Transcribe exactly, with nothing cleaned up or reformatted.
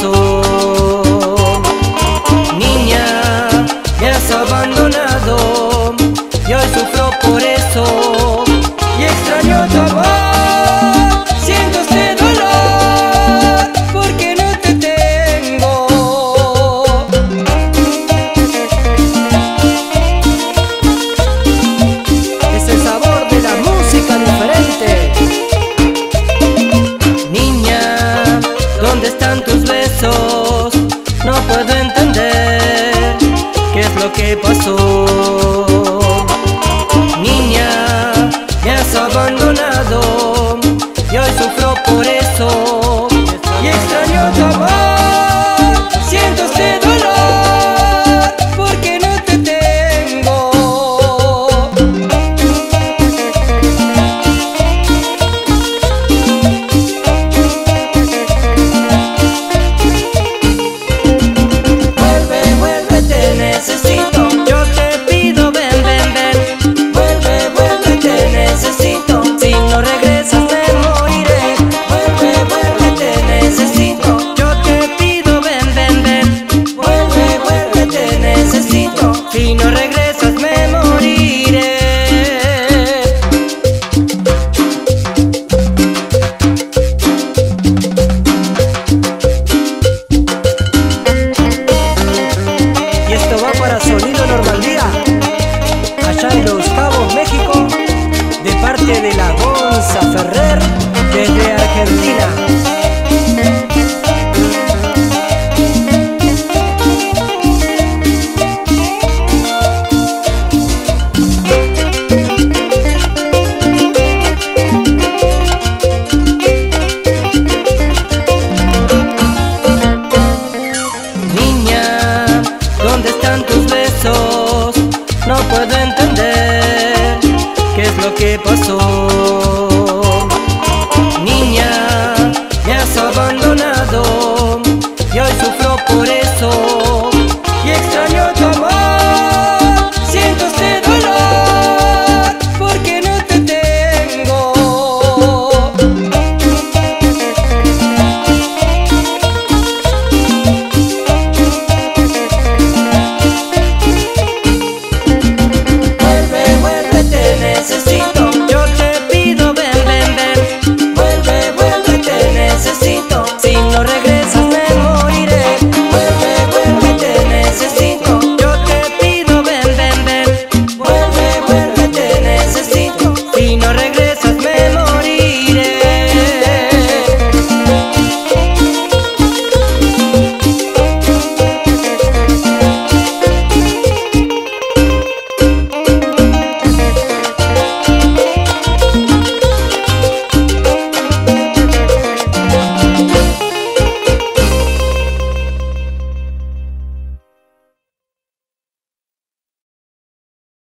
corazón. Niña, me has abandonado y hoy sufro por eso y extraño tu amor. Siento este dolor porque no te tengo. Es el sabor de la música diferente. Niña, ¿dónde están tus besos? No puedo entender qué es lo que pasó. Abandonado y hoy sufro por eso y extraño tu amor.